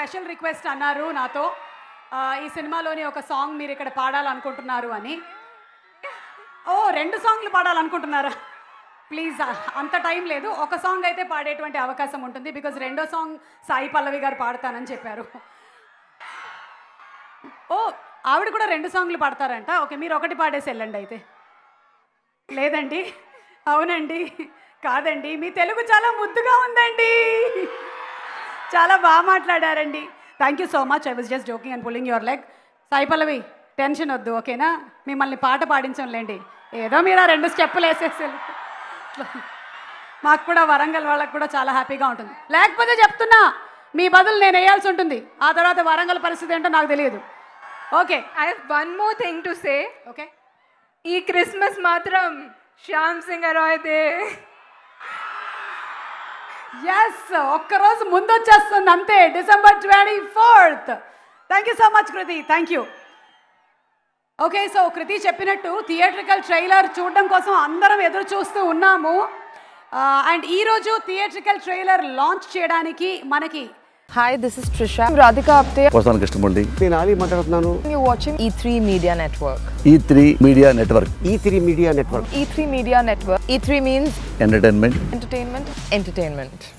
special request अन्नारू नातो ई सिनेमालोनी ओक सांग मीरु इक्कड पाडालनुकुंटुन्नारू अनि ओ रेंडु सांग्लु पाडालनुकुंटुन्नारा प्लीज अंत टाइम लेदु ओक सांग अयिते पाडेटुवंटि अवकाशं उंटुंदी बिकाज़ रेंडो सांग साई पल्लवी गारु पाडताननि चेप्पारु ओ आविड कूडा रेंडु सांग्लु पाडतारंट ओके मीरु ओकटि पाडेसि एल्लंडि अयिते लेदंडी अवुनंडी కాదండి మీ తెలుగు చాలా ముద్దుగా ఉండండి చాలా బాగా మాట్లాడారండి thank you so much I was just joking and pulling your leg Sai Pallavi tension వద్దు ఓకేనా మిమ్మల్ని పాట పాడించంలేండి ఏదో మీరు రెండు స్టెప్పులు వేసేసారు మాకు కూడా వరంగల్ వాళ్ళకి కూడా చాలా హ్యాపీగా ఉంటుంది లేకపోతే చెప్తున్నా మీ బదులు నేను వేయాల్సి ఉంటుంది ఆ తర్వాత వరంగల్ పరిస్థితి ఏంటో నాకు తెలియదు okay I have one more thing to say okay ఈ క్రిస్మస్ మాత్రం శ్యామ్ సింగర్ అయితే yes okka roju mundu vachestundi ante December 24th thank you so much kriti thank you okay so kriti cheppinattu theatrical trailer choodam kosam andaram edaru chustu unnamu and ee roju theatrical trailer launch cheyadaniki manaki hi this is Trisha Radhika Apteya personal customer nenu Ali maatladutunnanu you watching E3 Media Network E3 Media Network E3 Media Network E3 Media Network E3 means entertainment entertainment